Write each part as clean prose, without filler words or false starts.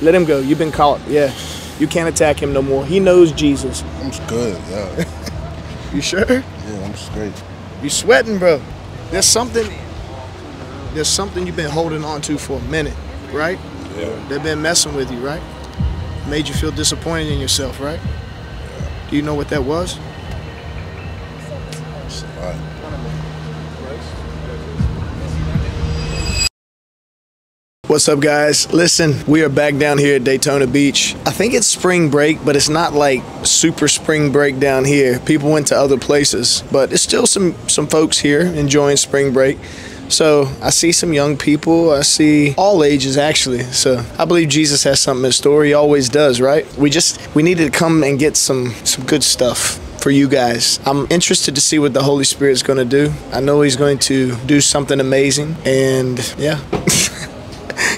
Let him go. You've been caught. Yeah. You can't attack him no more. He knows Jesus. I'm good, yeah. You sure? Yeah, I'm straight. You sweating, bro. There's something you've been holding on to for a minute, right? Yeah. They've been messing with you, right? Made you feel disappointed in yourself, right? Yeah. Do you know what that was? It's a lot. What's up, guys? Listen, we are back down here at Daytona Beach. I think it's spring break, but it's not like super spring break down here. People went to other places, but it's still some folks here enjoying spring break. So I see some young people. I see all ages, actually. So I believe Jesus has something in store. He always does, right? We needed to come and get some good stuff for you guys. I'm interested to see what the Holy Spirit's going to do. I know he's going to do something amazing, and yeah.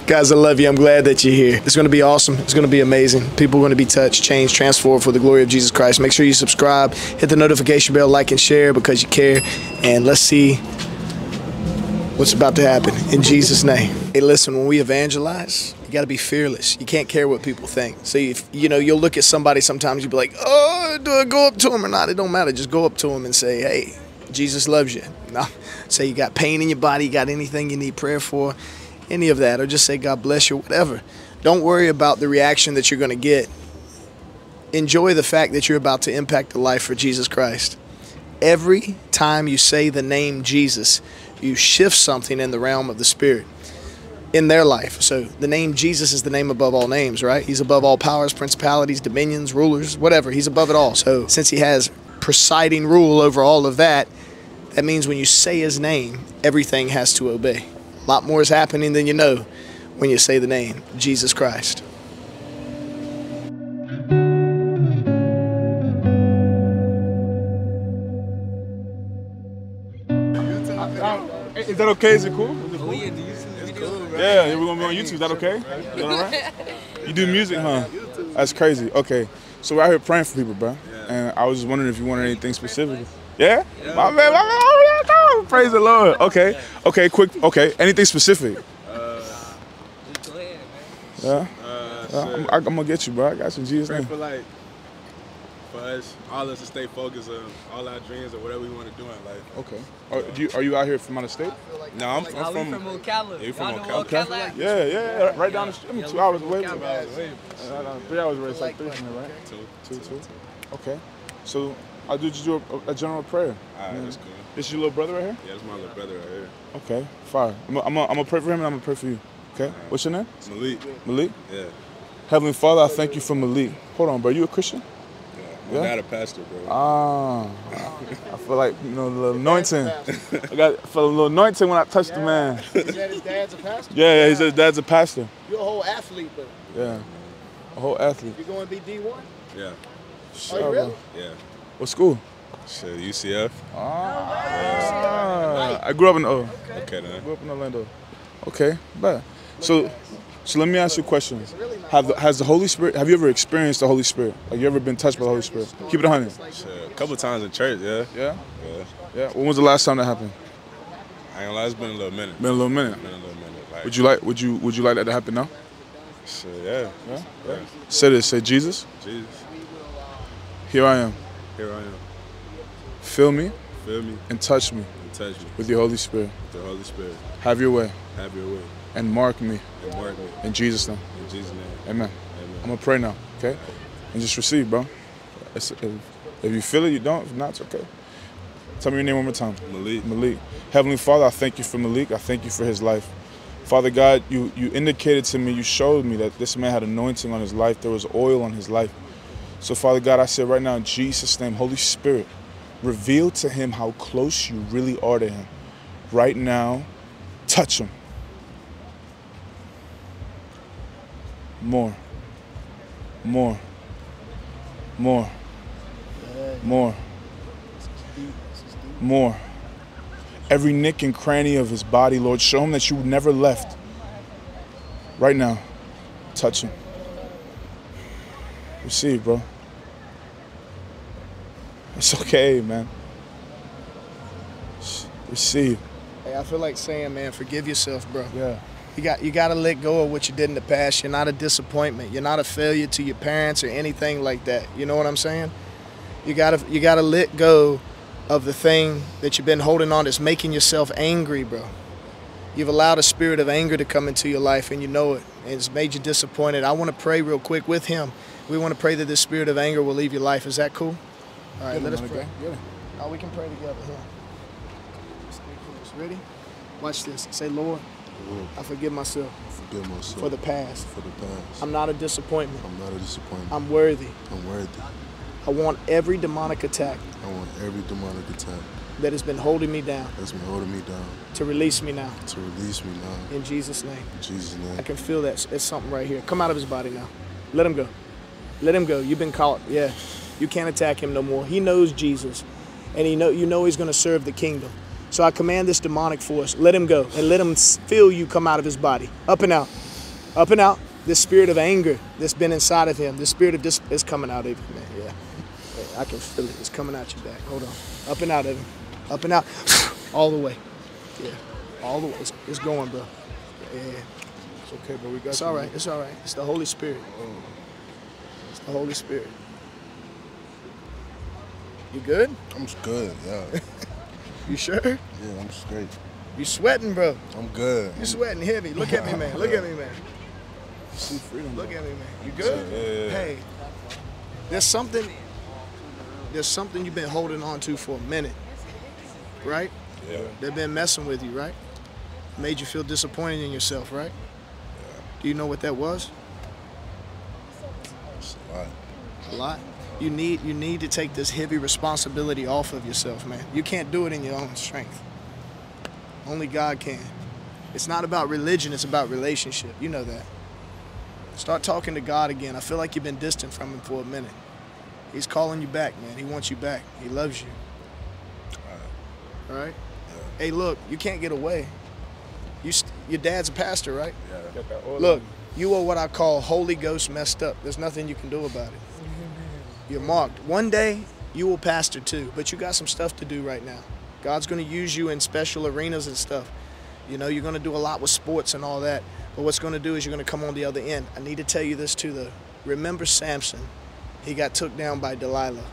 Guys, I love you. I'm glad that you're here. It's going to be awesome. It's going to be amazing. People are going to be touched, changed, transformed for the glory of Jesus Christ. Make sure you subscribe, hit the notification bell, like and share because you care. And let's see what's about to happen in Jesus' name. Hey, listen, when we evangelize, you got to be fearless. You can't care what people think. See, if, you know, you'll look at somebody sometimes, you'll be like, oh, do I go up to him or not? It don't matter. Just go up to him and say, hey, Jesus loves you. No, say you got pain in your body, you got anything you need prayer for. Any of that, or just say God bless you, whatever. Don't worry about the reaction that you're going to get. Enjoy the fact that you're about to impact the life for Jesus Christ. Every time you say the name Jesus, you shift something in the realm of the Spirit in their life. So the name Jesus is the name above all names, right? He's above all powers, principalities, dominions, rulers, whatever. He's above it all. So since he has presiding rule over all of that, that means when you say his name, everything has to obey. A lot more is happening than you know when you say the name, Jesus Christ. Is that okay? Is it cool? Is it cool? It's cool, right? Yeah, we're going to be on YouTube. Is that okay? Is that all right? You do music, huh? That's crazy. Okay. So we're out here praying for people, bro. And I was just wondering if you wanted anything specific. Yeah? My man. Praise the Lord. Okay. Okay, quick. Okay. Anything specific? Just go ahead, man. Yeah? I'm going to get you, bro. I got some Jesus name. Pray for, like, for us, all us to stay focused on all our dreams or whatever we want to do in life. Okay. Are you out here from out of state? Like, no, I'm from Ocala. Yeah, you from Ocala? Yeah. Right down the street. I'm 2 hours away. 3 hours away. It's like 3 minutes, right? Two. Okay. So I'll do a general prayer. All right, that's cool. This is your little brother right here? Yeah, that's my little brother right here. Okay, fire. I'm going to pray for him and I'm going to pray for you. Okay? Right. What's your name? Malik. Malik? Yeah. Heavenly Father, I thank you for Malik. Hold on, bro. You a Christian? Yeah. I'm not a pastor, bro. Ah. I feel like, you know, a little anointing. I felt a little anointing when I touched the man. He said his dad's a pastor? Yeah, he said his dad's a pastor. You're a whole athlete, but. Yeah. A whole athlete. You're going to be D1? Yeah. Sure. Oh, really? Yeah. What school? Shit, UCF. Ah. I grew up in Orlando. Okay, but so let me ask you a question. Has the Holy Spirit? Have you ever experienced the Holy Spirit? Like you ever been touched by the Holy Spirit? Keep it 100. A couple times in church, yeah. Yeah. When was the last time that happened? I ain't gonna lie, it's been a little minute. Like, would you like that to happen now? Shit, yeah. Say this. Say Jesus. Jesus. Here I am. Fill me. And touch me. With your Holy Spirit. Have your way. And mark me. In Jesus' name. Amen. I'm gonna pray now, okay? And just receive, bro. If you feel it, you don't. If not, it's okay. Tell me your name one more time. Malik. Heavenly Father, I thank you for Malik. I thank you for his life. Father God, you indicated to me, you showed me that this man had anointing on his life. There was oil on his life. So, Father God, I say right now in Jesus' name, Holy Spirit, reveal to him how close you really are to him. Right now, touch him. More. Every nick and cranny of his body, Lord, show him that you never left. Right now, touch him. Receive, bro. It's okay, man. Receive. Hey, I feel like saying, man, forgive yourself, bro. Yeah. You got to let go of what you did in the past. You're not a disappointment. You're not a failure to your parents or anything like that. You know what I'm saying? You gotta let go of the thing that you've been holding on that's making yourself angry, bro. You've allowed a spirit of anger to come into your life, and you know it, and it's made you disappointed. I want to pray real quick with him. We want to pray that this spirit of anger will leave your life. Is that cool? All right, let us pray. Yeah. Oh, we can pray together here. Ready? Watch this. Say, Lord, I forgive myself. Forgive myself. For the past. For the past. I'm not a disappointment. I'm not a disappointment. I'm worthy. I'm worthy. I want every demonic attack. I want every demonic attack that has been holding me down. That's been holding me down. To release me now. To release me now. In Jesus' name. In Jesus' name. I can feel that. It's something right here. Come out of his body now. Let him go. Let him go. You've been caught. Yeah. You can't attack him no more. He knows Jesus. And you know he's going to serve the kingdom. So I command this demonic force. Let him go. And let him feel you come out of his body. Up and out. Up and out. This spirit of anger that's been inside of him. This spirit of this is coming out of him, man. Yeah. I can feel it. It's coming out your back. Hold on. Up and out of him. Up and out. All the way. Yeah. All the way. It's going, bro. Yeah. It's okay, bro. We got it's all right. It's all right. It's the Holy Spirit. Oh. It's the Holy Spirit. You good? I'm good, yeah. You sure? Yeah, I'm straight. You sweating, bro? I'm good. You sweating heavy. Look at me, man. Look at me, man. See freedom. Look at me, man. You good? Yeah. Hey, there's something you've been holding on to for a minute, right? Yeah. They've been messing with you, right? Made you feel disappointed in yourself, right? Yeah. Do you know what that was? It's a lot. A lot? You need to take this heavy responsibility off of yourself, man. You can't do it in your own strength. Only God can. It's not about religion, it's about relationship. You know that. Start talking to God again. I feel like you've been distant from him for a minute. He's calling you back, man. He wants you back. He loves you. All right? Yeah. Hey, look, you can't get away. Your dad's a pastor, right? Yeah. Look, you are what I call Holy Ghost messed up. There's nothing you can do about it. You're marked. One day, you will pastor too, but you got some stuff to do right now. God's going to use you in special arenas and stuff. You know, you're going to do a lot with sports and all that, but what's going to do is you're going to come on the other end. I need to tell you this too, though. Remember Samson. He got took down by Delilah.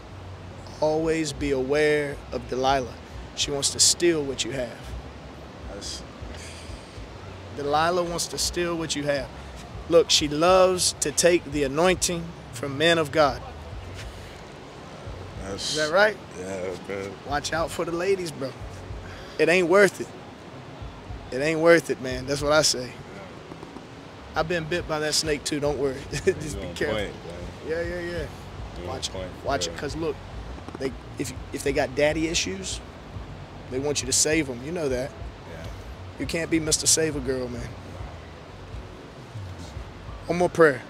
Always be aware of Delilah. She wants to steal what you have. Nice. Delilah wants to steal what you have. Look, she loves to take the anointing from men of God. Is that right? Yeah, bro. Watch out for the ladies, bro. It ain't worth it. It ain't worth it, man. That's what I say. I've been bit by that snake, too. Don't worry. Just be careful. Point, yeah. Watch it. Because, look, if they got daddy issues, they want you to save them. You know that. Yeah. You can't be Mr. Save-A-Girl, man. One more prayer.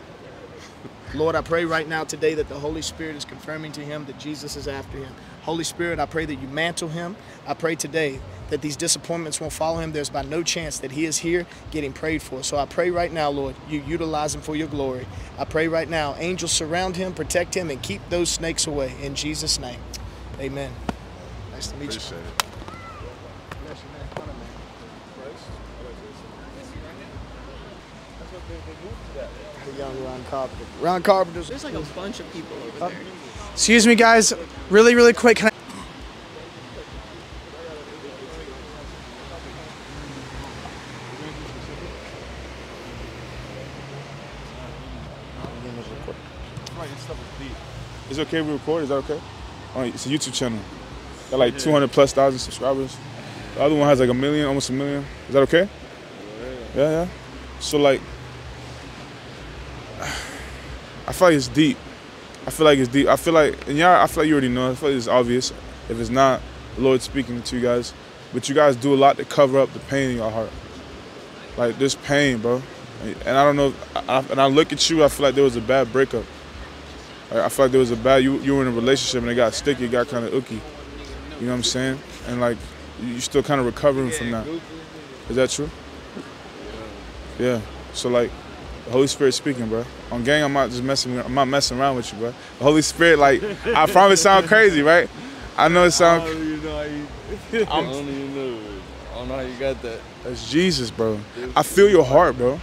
Lord, I pray right now today that the Holy Spirit is confirming to him that Jesus is after him. Holy Spirit, I pray that you mantle him. I pray today that these disappointments won't follow him. There's by no chance that he is here getting prayed for. So I pray right now, Lord, you utilize him for your glory. I pray right now, angels surround him, protect him, and keep those snakes away. In Jesus' name, amen. Nice to meet you. Appreciate it. The young Ron Carpenter. Ron Carpenter's. There's like a bunch of people over there. Excuse me, guys. Really, really quick. Can It's okay we record? Is that okay? Oh, it's a YouTube channel. Got like 200,000+ subscribers. The other one has like a million, almost a million. Is that okay? Yeah. So like, I feel like it's deep. I feel like, and yeah, I feel like you already know. I feel like it's obvious. If it's not, the Lord's speaking to you guys. But you guys do a lot to cover up the pain in your heart. Like, there's pain, bro. And I don't know, and I look at you, I feel like there was a bad breakup. I feel like there was a bad, you were in a relationship and it got sticky, it got kind of ooky. You know what I'm saying? And like, you're still kind of recovering from that. Is that true? Yeah, so like, the Holy Spirit speaking, bro. On gang, I'm not messing around with you, bro. The Holy Spirit, like, I probably sound crazy, right? I know it sounds. I don't even know. I don't even know. I don't don't know how you got that. That's Jesus, bro. I feel your heart, bro.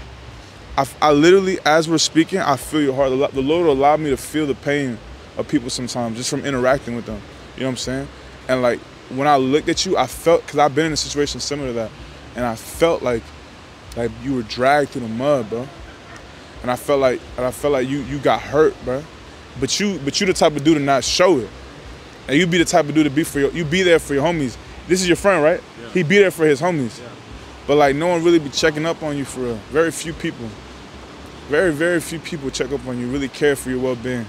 I literally, as we're speaking, I feel your heart. The Lord allowed me to feel the pain of people sometimes just from interacting with them. You know what I'm saying? And like, when I looked at you, I felt, because I've been in a situation similar to that, and I felt like you were dragged through the mud, bro. And I felt like you got hurt, bro. But you the type of dude to not show it. And you be the type of dude to be you be there for your homies. This is your friend, right? Yeah. He be there for his homies. Yeah. But like, no one really be checking up on you for real. Very few people. Very, very few people check up on you, really care for your well-being.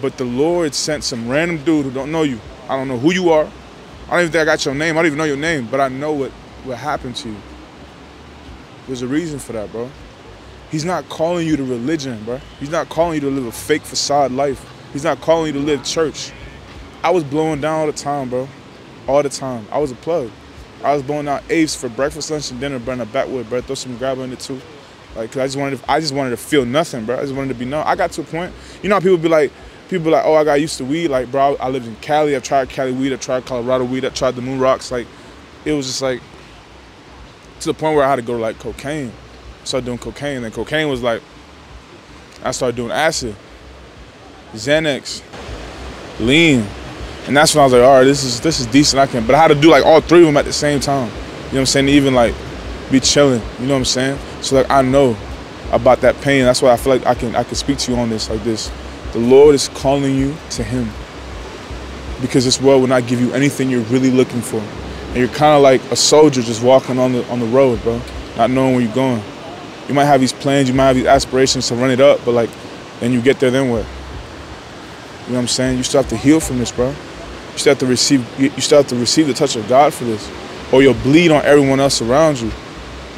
But the Lord sent some random dude who don't know you. I don't know who you are. I don't even think I got your name. I don't even know your name, but I know what happened to you. There's a reason for that, bro. He's not calling you to religion, bro. He's not calling you to live a fake facade life. He's not calling you to live church. I was blowing down all the time, bro. All the time. I was a plug. I was blowing out apes for breakfast, lunch, and dinner, bro, in a backwood, bro. Throw some grabber in it too. Like, cause I just wanted to feel nothing, bro. I just wanted to be numb. I got to a point, you know how people be like, oh, I got used to weed. Like, bro, I lived in Cali. I tried Cali weed. I tried Colorado weed. I tried the moon rocks. Like, it was just like, to the point where I had to go to like cocaine. I started doing cocaine. And cocaine was like, I started doing acid, Xanax, lean. And that's when I was like, all right, this is decent, I can. But I had to do like all three of them at the same time. You know what I'm saying? To even like be chilling, you know what I'm saying? So like, I know about that pain. That's why I feel like I can speak to you on this like this. The Lord is calling you to him because this world will not give you anything you're really looking for. And you're kind of like a soldier just walking on the road, bro, not knowing where you're going. You might have these plans, you might have these aspirations to run it up, but like, then you get there, then what? You know what I'm saying? You still have to heal from this, bro. You still have to receive the touch of God for this, or you'll bleed on everyone else around you.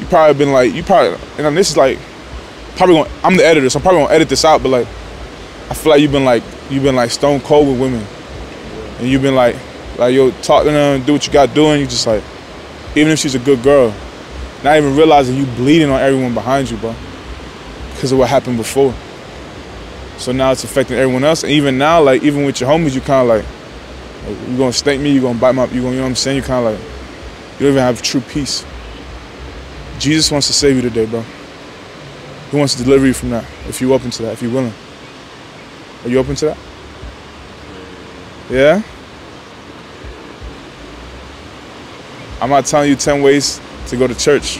You probably been like, and this is like, I'm the editor, so I'm probably gonna edit this out, but like, I feel like you've been like stone cold with women, and you've been like yo, talk to them, do what you got doing. You just like, even if she's a good girl, not even realizing you bleeding on everyone behind you, bro, because of what happened before. So now it's affecting everyone else, and even now, like even with your homies, you kind of like. You're gonna stink me, you're gonna bite my, you know what I'm saying? You're kinda like, you don't even have true peace. Jesus wants to save you today, bro. He wants to deliver you from that, if you're open to that, if you're willing. Are you open to that? Yeah? I'm not telling you 10 ways to go to church.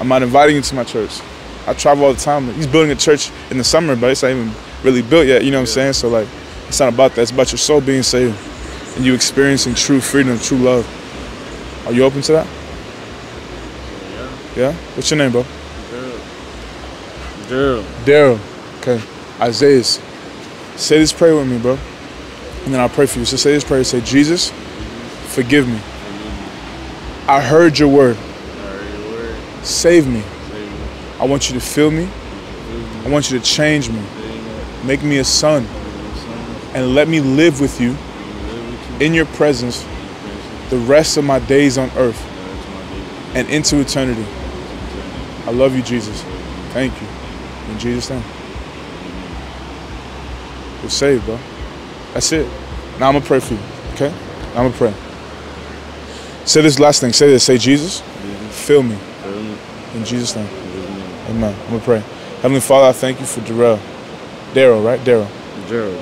I'm not inviting you to my church. I travel all the time. He's building a church in the summer, but it's not even really built yet, you know what I'm saying? So like, it's not about that, it's about your soul being saved. And you experiencing true freedom, true love. Are you open to that? Yeah. Yeah? What's your name, bro? Daryl. Daryl. Okay. Isaiah's. Say this prayer with me, bro. And then I'll pray for you. So say this prayer. Say, Jesus, forgive me. I heard your word. Save me. I want you to fill me. I want you to change me. Make me a son. And let me live with you. In your presence, the rest of my days on earth and into eternity. I love you, Jesus. Thank you. In Jesus' name. You're saved, bro. That's it. Now I'm going to pray for you, okay? Now I'm going to pray. Say this last thing. Say this. Say, Jesus, fill me. In Jesus' name. Amen. I'm going to pray. Heavenly Father, I thank you for Darrell. Daryl, right? Daryl. Daryl.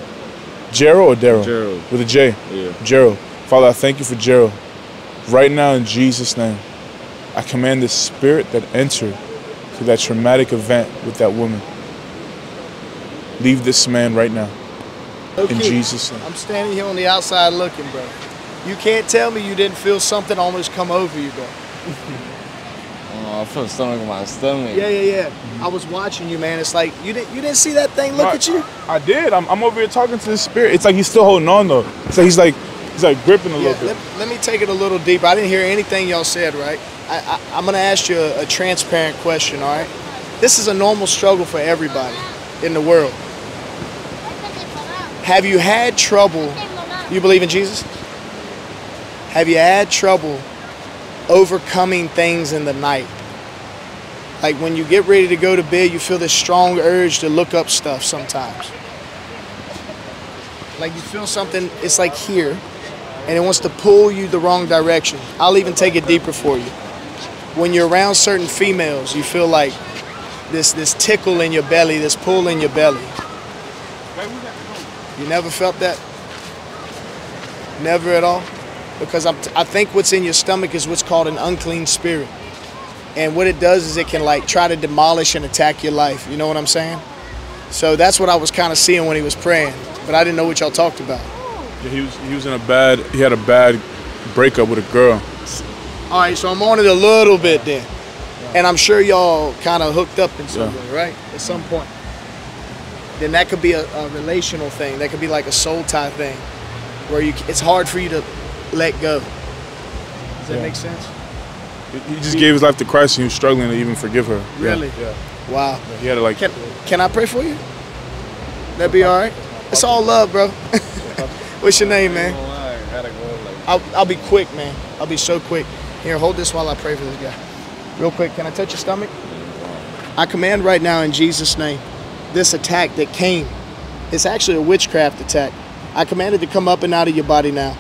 Gerald or Daryl? Gerald. With a J? Yeah. Gerald. Father, I thank you for Gerald. Right now, in Jesus' name, I command the spirit that entered through that traumatic event with that woman. Leave this man right now. Okay. In Jesus' name. I'm standing here on the outside looking, bro. You can't tell me you didn't feel something almost come over you, bro. I feel something in my stomach. Yeah. Mm-hmm. I was watching you, man. It's like you didn't see that thing look at you. I did. I'm over here talking to the spirit. It's like he's still holding on though. It's like he's like gripping a little bit. Let me take it a little deeper. I didn't hear anything y'all said, right? I'm gonna ask you a transparent question, all right? This is a normal struggle for everybody in the world. Have you had trouble? You believe in Jesus? Have you had trouble overcoming things in the night? Like when you get ready to go to bed, you feel this strong urge to look up stuff sometimes. Like you feel something, it's like here, and it wants to pull you the wrong direction. I'll even take it deeper for you. When you're around certain females, you feel like this tickle in your belly, this pull in your belly. You never felt that? Never at all? Because I think what's in your stomach is what's called an unclean spirit. And what it does is it can like try to demolish and attack your life. You know what I'm saying? So that's what I was kind of seeing when he was praying, but I didn't know what y'all talked about. Yeah, he was in a bad, he had a bad breakup with a girl. All right, so I'm on it a little bit then. Yeah. And I'm sure y'all kind of hooked up in some way, right? At some point. Then that could be a relational thing. That could be like a soul tie thing where you, it's hard for you to let go. Does that make sense? He just gave his life to Christ and he was struggling to even forgive her. Really? Yeah. Wow. He had to like... Can I pray for you? That'd be all right? It's all love, bro. What's your name, man? I'll be quick, man. I'll be so quick. Here, hold this while I pray for this guy. Real quick, can I touch your stomach? I command right now in Jesus' name, this attack that came, it's actually a witchcraft attack. I command it to come up and out of your body now.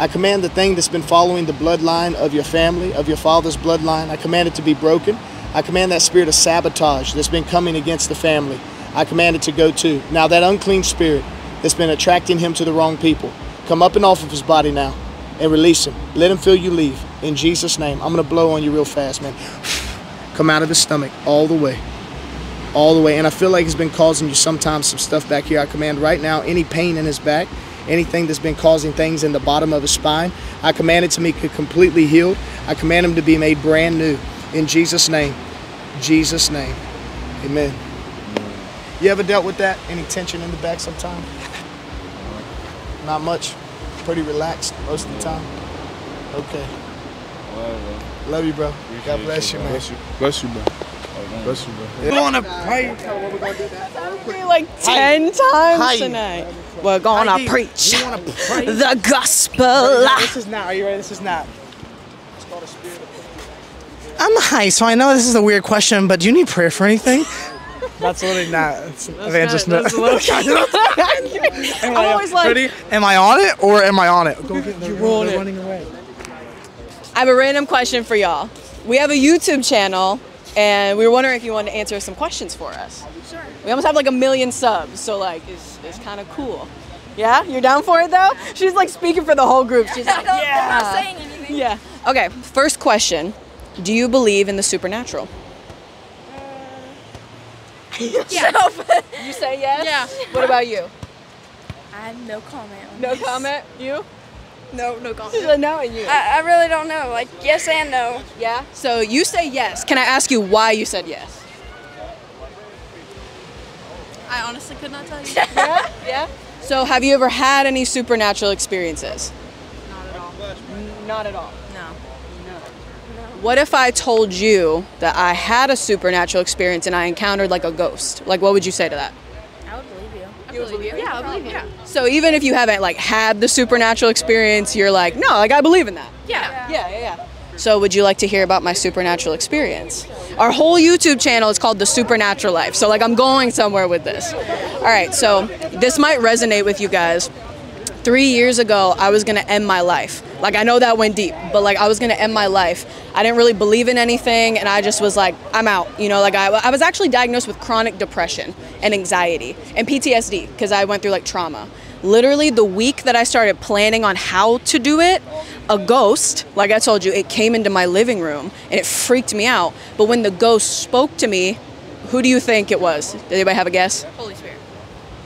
I command the thing that's been following the bloodline of your family, of your father's bloodline, I command it to be broken. I command that spirit of sabotage that's been coming against the family, I command it to go too. Now that unclean spirit that's been attracting him to the wrong people, come up and off of his body now and release him. Let him feel you leave. In Jesus' name, I'm going to blow on you real fast, man. Come out of his stomach all the way. All the way. And I feel like it's been causing you sometimes some stuff back here. I command right now any pain in his back, anything that's been causing things in the bottom of his spine, I command it to be completely healed. I command him to be made brand new in Jesus' name. Jesus' name. Amen. You ever dealt with that? Any tension in the back sometime? Not much. Pretty relaxed most of the time. Okay. Love you, bro. God bless you, man. Bless you, bro. Bless you, bro. We're going to pray. I'm praying like 10 times tonight. We're going to preach the gospel. This is not. Are you ready? This is not. It's called a spirit of prayer. I'm high, so I know this is a weird question, but do you need prayer for anything? That's literally not. It's evangelist. I'm always like, ready? Am I on it or am I on it? You're running away. I have a random question for y'all. We have a YouTube channel, and we were wondering if you wanted to answer some questions for us. Sure. We almost have like 1 million subs, so like it's kind of cool. Yeah, you're down for it though? She's like speaking for the whole group. She's like, yeah. I'm not saying anything. Yeah. Okay. First question: do you believe in the supernatural? Yourself. You say yes. Yeah. What about you? I have no comment. On this. Comment. You? No, no comment. She's like, no, and you? I really don't know. Like, yes and no. Yeah? So you say yes. Can I ask you why you said yes? I honestly could not tell you. Yeah? Yeah? So have you ever had any supernatural experiences? Not at all. Not at all? No. No. What if I told you that I had a supernatural experience and I encountered like a ghost? Like, what would you say to that? Yeah, I believe you. So even if you haven't like had the supernatural experience, you're like, no, like I believe in that. Yeah. Yeah. So would you like to hear about my supernatural experience? Our whole YouTube channel is called The Supernatural Life. So like I'm going somewhere with this. All right, so this might resonate with you guys. 3 years ago, I was gonna end my life. Like I know that went deep, but like I was gonna end my life. I didn't really believe in anything and I just was like, I'm out. You know, like I was actually diagnosed with chronic depression and anxiety and PTSD because I went through like trauma. Literally the week that I started planning on how to do it, a ghost, like I told you, it came into my living room and it freaked me out. But when the ghost spoke to me, who do you think it was? Did anybody have a guess? Holy Spirit.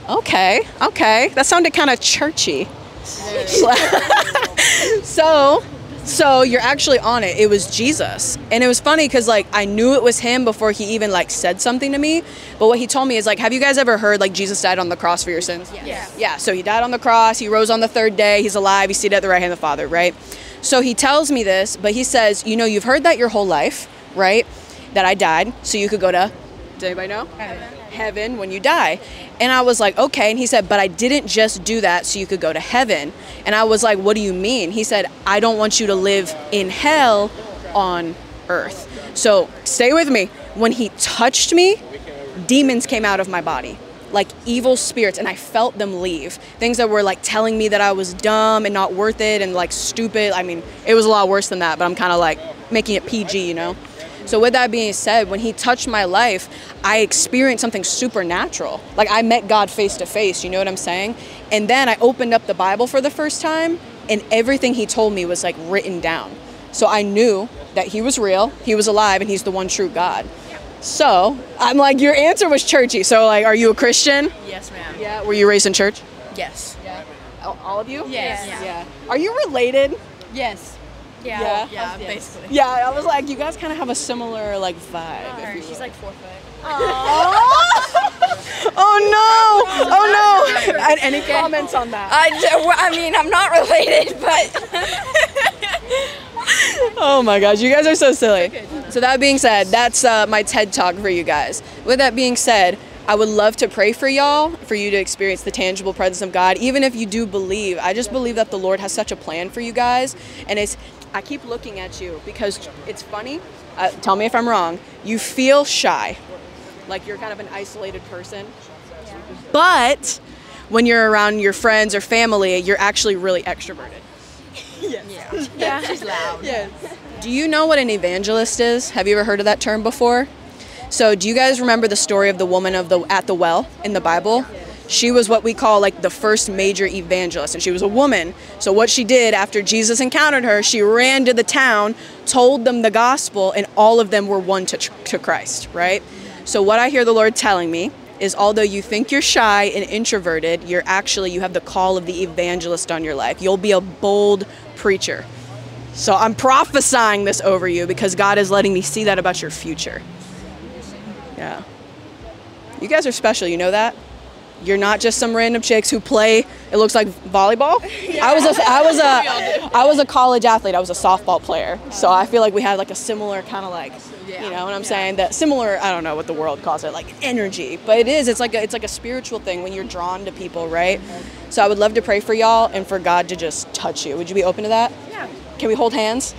Okay, okay. That sounded kind of churchy. So you're actually on it. It was Jesus. And it was funny because like I knew it was him before he even like said something to me. But what he told me is like, have you guys ever heard like Jesus died on the cross for your sins? Yes. Yeah. Yeah. So he died on the cross. He rose on the third day. He's alive. He's seated at the right hand of the Father, right? So he tells me this, but he says, you know, you've heard that your whole life, right? That I died. So you could go to, does anybody know? Heaven when you die. And I was like, okay. And he said, but I didn't just do that so you could go to heaven. And I was like, what do you mean? He said, I don't want you to live in hell on earth. So stay with me. When he touched me, demons came out of my body. like evil spirits, and I felt them leave. Things that were like telling me that I was dumb and not worth it and like stupid. I mean, it was a lot worse than that, but I'm kind of like making it PG, you know? So with that being said, when he touched my life, I experienced something supernatural. Like I met God face to face, you know what I'm saying? And then I opened up the Bible for the first time and everything he told me was like written down. So I knew that he was real, he was alive, and he's the one true God. So I'm like, your answer was churchy. So like, are you a Christian? Yes, ma'am. Yeah. Were you raised in church? Yes. Yeah. All of you? Yes. Yeah. Yeah. Are you related? Yes. Yeah. Yeah, yeah, basically. Yeah, I was like, you guys kind of have a similar like vibe. She's like 4 foot. Oh. Oh no! Oh no! Any comments on that? I mean, I'm not related, but. Oh my gosh, you guys are so silly. So that being said, that's my TED Talk for you guys. With that being said, I would love to pray for y'all, for you to experience the tangible presence of God, even if you do believe. I just believe that the Lord has such a plan for you guys, and it's. I keep looking at you because it's funny. Tell me if I'm wrong. You feel shy, like you're kind of an isolated person, but when you're around your friends or family, you're actually really extroverted. Yes. Yeah. Yeah. She's loud. Yes. Do you know what an evangelist is? Have you ever heard of that term before? So do you guys remember the story of the woman at the well in the Bible? She was what we call like the first major evangelist, and she was a woman. So what she did after Jesus encountered her, she ran to the town, told them the gospel, and all of them were won to Christ, right? So what I hear the Lord telling me is although you think you're shy and introverted, you're actually, you have the call of the evangelist on your life. You'll be a bold preacher. So I'm prophesying this over you because God is letting me see that about your future. Yeah. You guys are special, you know that? You're not just some random chicks who play, it looks like volleyball. Yeah. I was a college athlete. I was a softball player. So I feel like we had like a similar kind of like, you know what I'm saying? That similar, I don't know what the world calls it, like energy. But it is, it's like a spiritual thing when you're drawn to people, right? So I would love to pray for y'all and for God to just touch you. Would you be open to that? Yeah. Can we hold hands?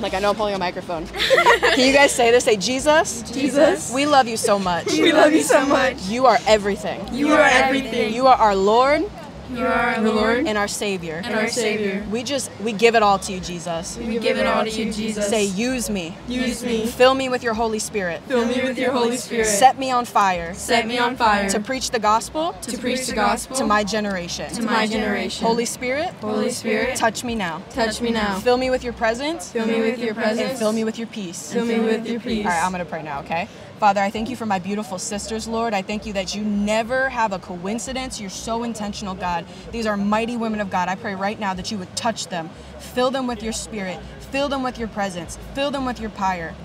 Like, I know I'm holding a microphone. Can you guys say this? Say, Jesus. Jesus. We love you so much. We love you so much. You are everything. You are everything. You are our Lord. You are our Lord. And our Savior. And our Savior. We give it all to you, Jesus. We give it all to you, Jesus. Say, use me. Use me. Fill me with your Holy Spirit. Fill me with your Holy Spirit. Set me on fire. Set me on fire. To preach the gospel. To preach the gospel. To my generation. To my generation. Holy Spirit. Holy Spirit. Touch me now. Touch me now. Fill me with your presence. Fill me with your presence. And fill me with your peace. Fill me with your peace. All right, I'm going to pray now, okay? Father, I thank you for my beautiful sisters, Lord. I thank you that you never have a coincidence. You're so intentional, God. These are mighty women of God. I pray right now that you would touch them, fill them with your spirit, fill them with your presence, fill them with your power.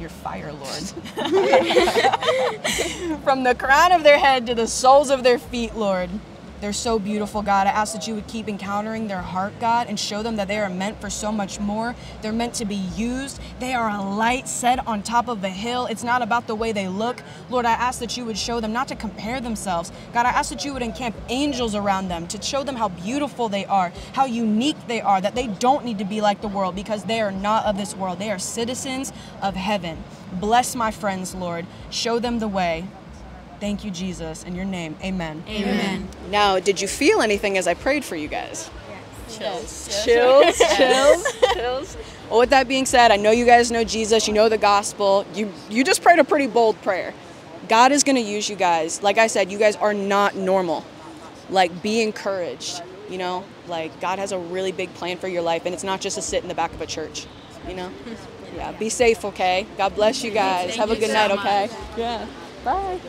Your fire, Lord. From the crown of their head to the soles of their feet, Lord. They're so beautiful, God. I ask that you would keep encountering their heart, God, and show them that they are meant for so much more. They're meant to be used. They are a light set on top of a hill. It's not about the way they look. Lord, I ask that you would show them not to compare themselves. God, I ask that you would encamp angels around them to show them how beautiful they are, how unique they are, that they don't need to be like the world because they are not of this world. They are citizens of heaven. Bless my friends, Lord. Show them the way. Thank you, Jesus. In your name, amen. Amen. Now, did you feel anything as I prayed for you guys? Yes. Chills. Chills. Chills. Chills. Well, with that being said, I know you guys know Jesus. You know the gospel. You just prayed a pretty bold prayer. God is going to use you guys. Like I said, you guys are not normal. Like, be encouraged, you know? Like, God has a really big plan for your life, and it's not just to sit in the back of a church, you know? Yeah, be safe, okay? God bless you guys. Thank Have a good so night, much. Okay? Yeah. Bye.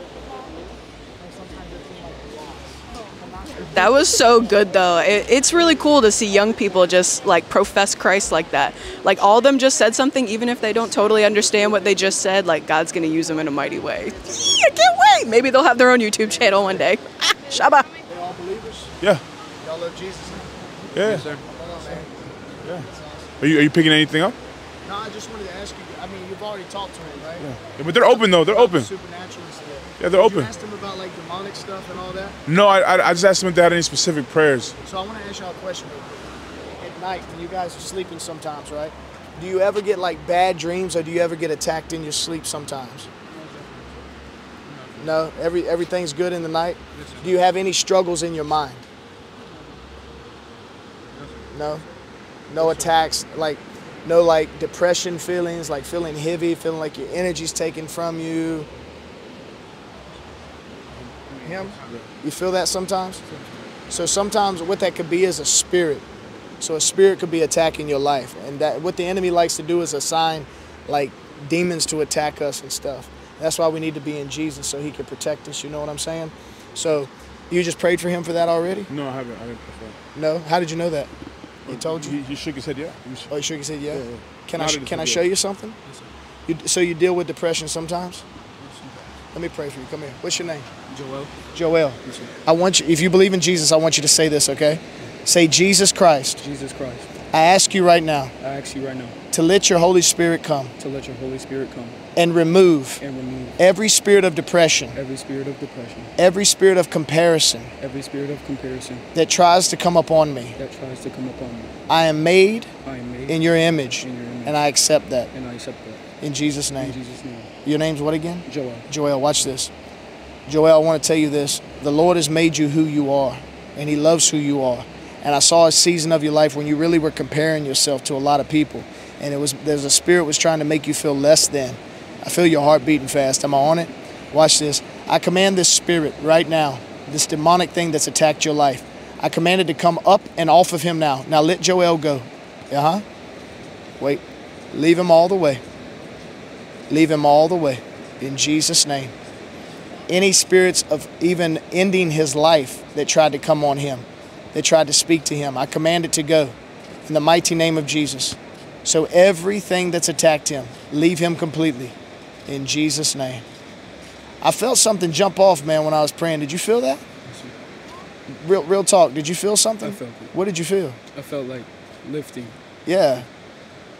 That was so good though. It's really cool to see young people just like profess Christ like that. Like all of them just said something, even if they don't totally understand what they just said, like God's gonna use them in a mighty way. Yee, I can't wait! Maybe they'll have their own YouTube channel one day. Shabba. They're all believers? Yeah. Y'all love Jesus? Yeah. Yes, sir. Yeah. Are you picking anything up? No, I just wanted to ask you, I mean, you've already talked to him, right? Yeah, but they're open though, they're open. Supernatural stuff. Yeah, they're open. Did you ask them about like demonic stuff and all that? No, I just asked them if they had any specific prayers. So I want to ask y'all a question. At night, when you guys are sleeping sometimes, right? Do you ever get like bad dreams or do you ever get attacked in your sleep sometimes? No, everything's good in the night. Do you have any struggles in your mind? No? No attacks, like no like depression feelings, like feeling heavy, feeling like your energy's taken from you? Him? You feel that sometimes? So sometimes what that could be is a spirit. So a spirit could be attacking your life. And that what the enemy likes to do is assign like demons to attack us and stuff. That's why we need to be in Jesus so he can protect us. You know what I'm saying? So you just prayed for him for that already? No, I haven't. I didn't pray for him. No? How did you know that? He told you? He shook his head, yeah. Oh, he shook his head, yeah? Yeah. Can I show you something? Yes, sir. So you deal with depression sometimes? Yes, sir. Let me pray for you. Come here. What's your name? Joel. Joel. Yes, sir. I want you, if you believe in Jesus, I want you to say this, okay? Say, Jesus Christ. Jesus Christ. I ask you right now. I ask you right now. To let your Holy Spirit come. To let your Holy Spirit come. And remove. And remove. Every spirit of depression. Every spirit of depression. Every spirit of comparison. Every spirit of comparison. That tries to come upon me. That tries to come upon me. I am made. I am made. In your image. In your image. And I accept that. And I accept that. In Jesus' name. In Jesus' name. Your name's what again? Joel. Joel, watch this. Joel, I want to tell you this. The Lord has made you who you are. And he loves who you are. And I saw a season of your life when you really were comparing yourself to a lot of people. And there's a spirit was trying to make you feel less than. I feel your heart beating fast. Am I on it? Watch this. I command this spirit right now, this demonic thing that's attacked your life. I command it to come up and off of him now. Now let Joel go. Uh-huh. Wait. Leave him all the way. Leave him all the way. In Jesus' name. Any spirits of even ending his life that tried to come on him. They tried to speak to him. I command it to go in the mighty name of Jesus. So everything that's attacked him, leave him completely in Jesus' name. I felt something jump off, man, when I was praying. Did you feel that? Real talk. Did you feel something? I felt it. What did you feel? I felt like lifting. Yeah.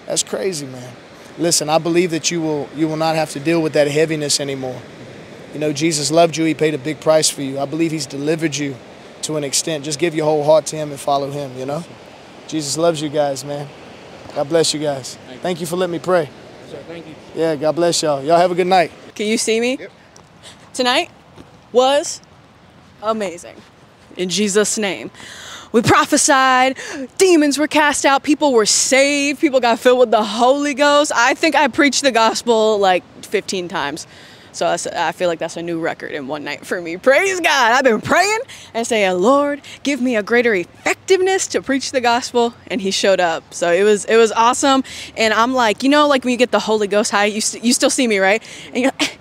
That's crazy, man. Listen, I believe that you will not have to deal with that heaviness anymore. You know, Jesus loved you. He paid a big price for you. I believe he's delivered you. To an extent, just give your whole heart to him and follow him, you know? Jesus loves you guys, man. God bless you guys. Thank you for letting me pray. Sir, thank you. Yeah, God bless y'all. Y'all have a good night. Can you see me? Yep. Tonight was amazing. In Jesus' name. We prophesied, demons were cast out, people were saved, people got filled with the Holy Ghost. I think I preached the gospel like 15 times. So I feel like that's a new record in one night for me. Praise God. I've been praying and saying, Lord, give me a greater effectiveness to preach the gospel. And he showed up. So it was awesome. And I'm like, you know, like when you get the Holy Ghost high, you still see me, right? And you're like,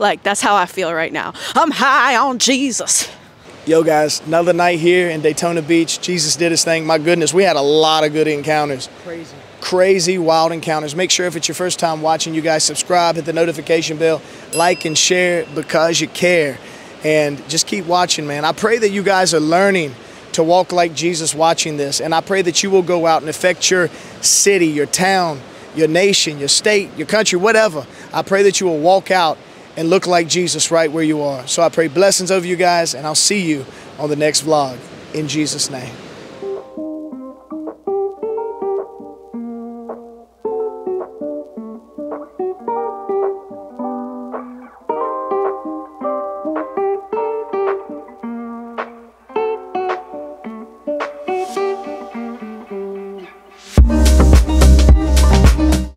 like, that's how I feel right now. I'm high on Jesus. Yo, guys, another night here in Daytona Beach. Jesus did his thing. My goodness, we had a lot of good encounters. Crazy. Crazy, wild encounters. Make sure if it's your first time watching, you guys subscribe, hit the notification bell, like and share because you care. And just keep watching, man. I pray that you guys are learning to walk like Jesus watching this. And I pray that you will go out and affect your city, your town, your nation, your state, your country, whatever. I pray that you will walk out and look like Jesus right where you are. So I pray blessings over you guys, and I'll see you on the next vlog. In Jesus' name.